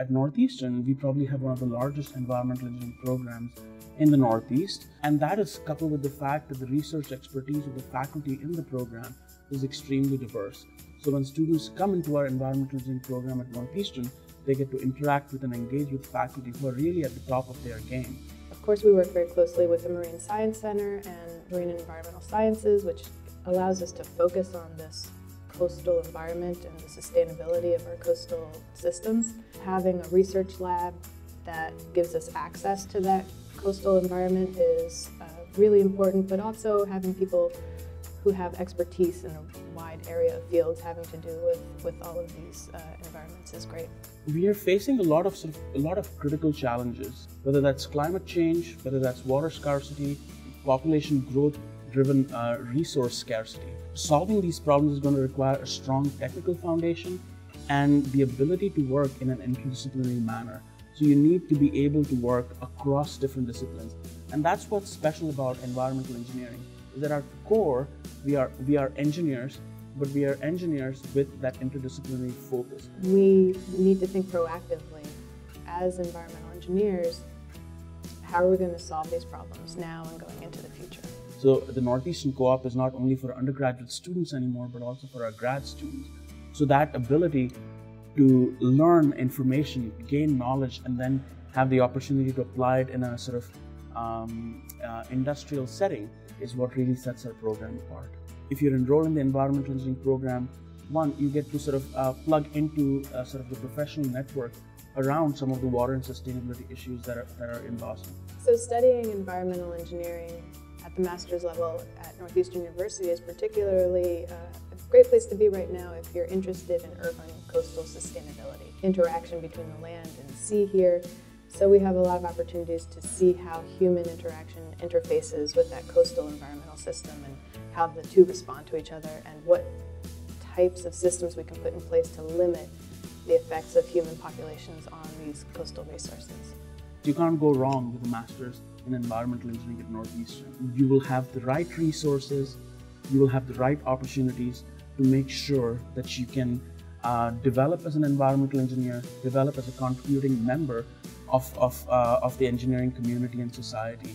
At Northeastern, we probably have one of the largest environmental engineering programs in the Northeast, and that is coupled with the fact that the research expertise of the faculty in the program is extremely diverse. So when students come into our environmental engineering program at Northeastern, they get to interact with and engage with faculty who are really at the top of their game. Of course, we work very closely with the Marine Science Center and Marine and Environmental Sciences, which allows us to focus on this coastal environment and the sustainability of our coastal systems. Having a research lab that gives us access to that coastal environment is really important, but also having people who have expertise in a wide area of fields having to do with all of these environments is great. We are facing a lot of critical challenges, whether that's climate change, whether that's water scarcity, population growth driven resource scarcity. Solving these problems is going to require a strong technical foundation and the ability to work in an interdisciplinary manner. So you need to be able to work across different disciplines. And that's what's special about environmental engineering, is that at our core, we are engineers, but we are engineers with that interdisciplinary focus. We need to think proactively as environmental engineers, how are we going to solve these problems now and going into the future? So the Northeastern Co-op is not only for undergraduate students anymore, but also for our grad students. So that ability to learn information, gain knowledge, and then have the opportunity to apply it in a sort of industrial setting is what really sets our program apart. If you're enrolled in the environmental engineering program, one, you get to sort of plug into sort of the professional network around some of the water and sustainability issues that are in Boston. So studying environmental engineering at the master's level at Northeastern University is particularly a great place to be right now if you're interested in urban coastal sustainability, interaction between the land and sea here. So we have a lot of opportunities to see how human interaction interfaces with that coastal environmental system and how the two respond to each other and what types of systems we can put in place to limit the effects of human populations on these coastal resources. You can't go wrong with a master's in environmental engineering at Northeastern. You will have the right resources, you will have the right opportunities to make sure that you can develop as an environmental engineer, develop as a contributing member of the engineering community and society.